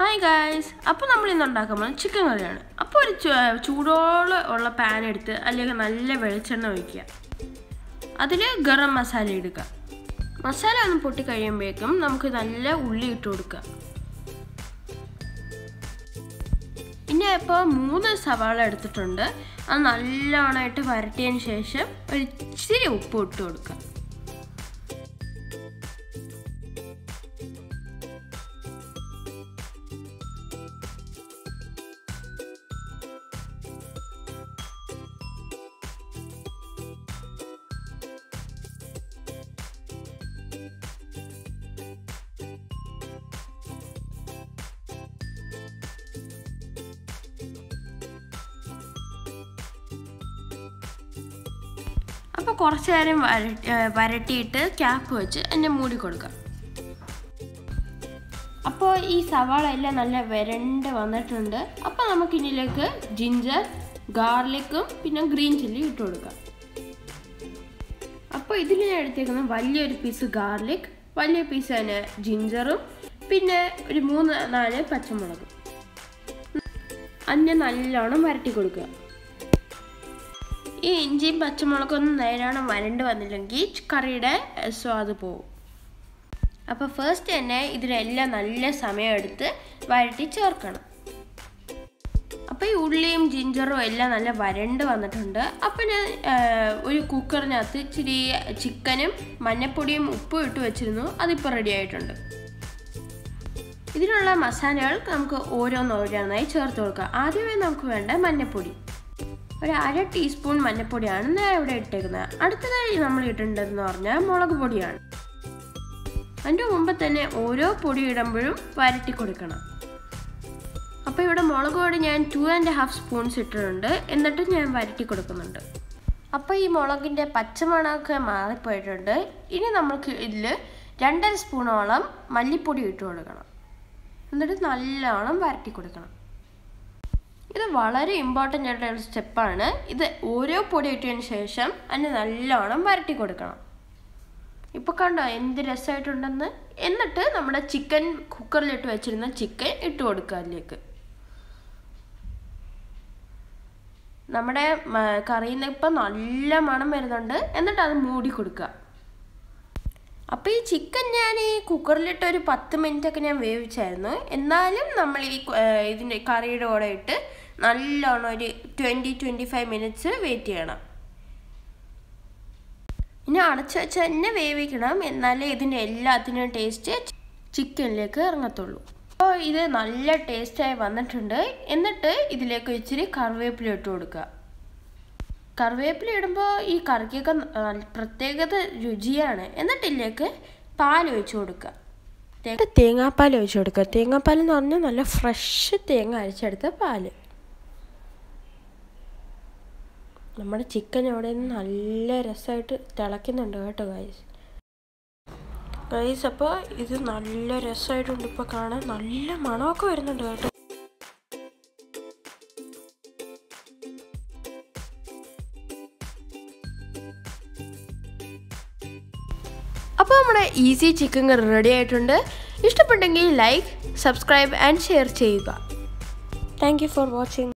Hi guys, appo nammal innu undaakkan chicken curry. Appo oru choodola ulla pan eduthu allele nalla velichanna okkya. Adile garam masala eduka. Masala onnu potti kayiyumbekum namukku nalla ulli ittu kodukka. Inne appo 3 savala eduthittunde. Adu nallanayittu varatiyanu shesham oru ichiri uppu ittu kodukka. Now, we will put the cap on the mood. Now, this savala is very good. We will put ginger, garlic, and green chili. Now, we will put a piece of garlic, a piece of ginger, and 3-4 This is the first time I will add a teaspoon of manipodi and I will add a 2½ spoons of manipodi. This is a very important step. This is a Oreo potato and shasham and a lot of variety. Now, we will add chicken cooker. We will add chicken cooker. We will add curry and we will add chicken cooker. We will add I will wait for 20-25 minutes. I will wait for the taste of chicken. This is a nice taste. I will put the curry plate. Curry plate is a very നമ്മുടെ chicken ഇവിടെ നല്ല രസമായിട്ട് തിളക്കുന്നുണ്ട് കേട്ടോ guys guys അപ്പോൾ ഇത് നല്ല രസമായിട്ടുണ്ട് ഇപ്പോ കാണാൻ നല്ല മണമൊക്കെ വരുന്നുണ്ട് കേട്ടോ അപ്പോൾ നമ്മുടെ ഈസി chicken curry റെഡി ആയിട്ടുണ്ട് ഇഷ്ടപ്പെട്ടെങ്കിൽ ലൈക്ക് സബ്സ്ക്രൈബ് ആൻഡ് ഷെയർ ചെയ്യുക Thank you for watching.